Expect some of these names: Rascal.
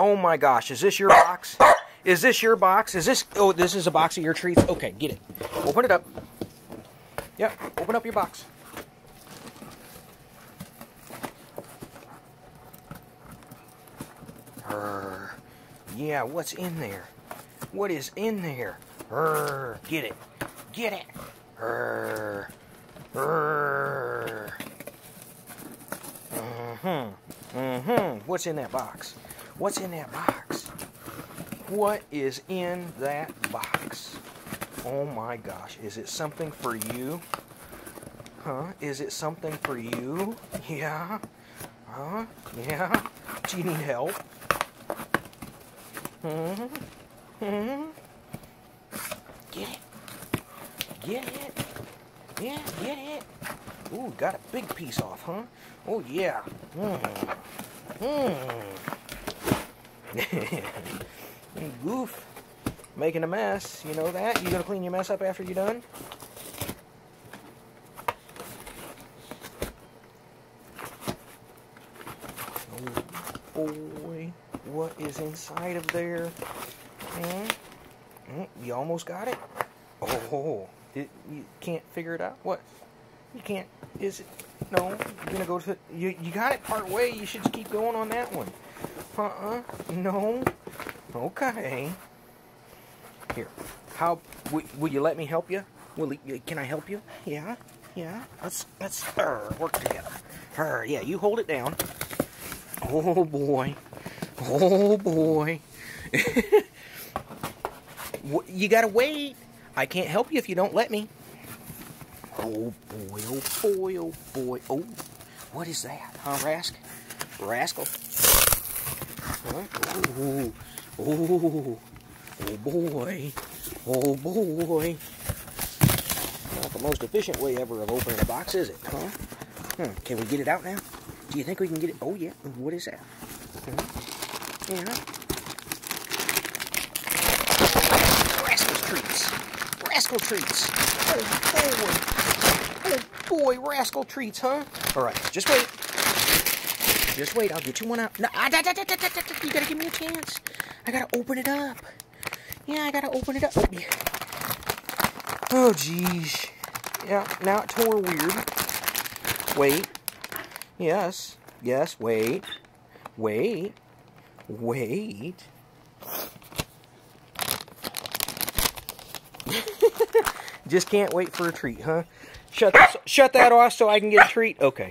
Oh my gosh, is this your box? Is this your box? Is this, oh, this is a box of your treats? Okay, get it. Open it up. Yep, open up your box. Yeah, what's in there? What is in there? Get it. Get it. What's in that box? What's in that box? What is in that box? Oh my gosh, is it something for you? Huh? Is it something for you? Yeah? Huh? Yeah? Do you need help? Get it. Get it. Yeah, get it. Ooh, got a big piece off, huh? Oh, yeah. You goof. Making a mess. You know that? You gonna clean your mess up after you're done? Oh, boy. What is inside of there? You almost got it? Oh, you can't figure it out? What? You can't, is it, no, you're gonna go to, you got it part way, you should just keep going on that one. No, okay. Here, will you let me help you? Can I help you? Yeah, yeah, let's work together. Yeah, you hold it down. Oh boy. Oh boy. You gotta wait. I can't help you if you don't let me. Oh boy, oh boy, oh boy. Oh, what is that? Huh, Rascal? Huh? Oh, oh, oh boy. Oh boy. Not the most efficient way ever of opening a box, is it? Huh? Can we get it out now? Do you think we can get it? Oh yeah. What is that? Yeah. Rascal treats. Oh boy, Rascal treats, huh? All right, just wait. I'll get you one out. No, you gotta give me a chance. I gotta open it up. Yeah, I gotta open it up. Oh, yeah. Oh geez. Yeah, now it tore weird. Wait. Yes. Yes. Wait. Wait. Wait. Just can't wait for a treat, huh? Shut that off so I can get a treat. Okay.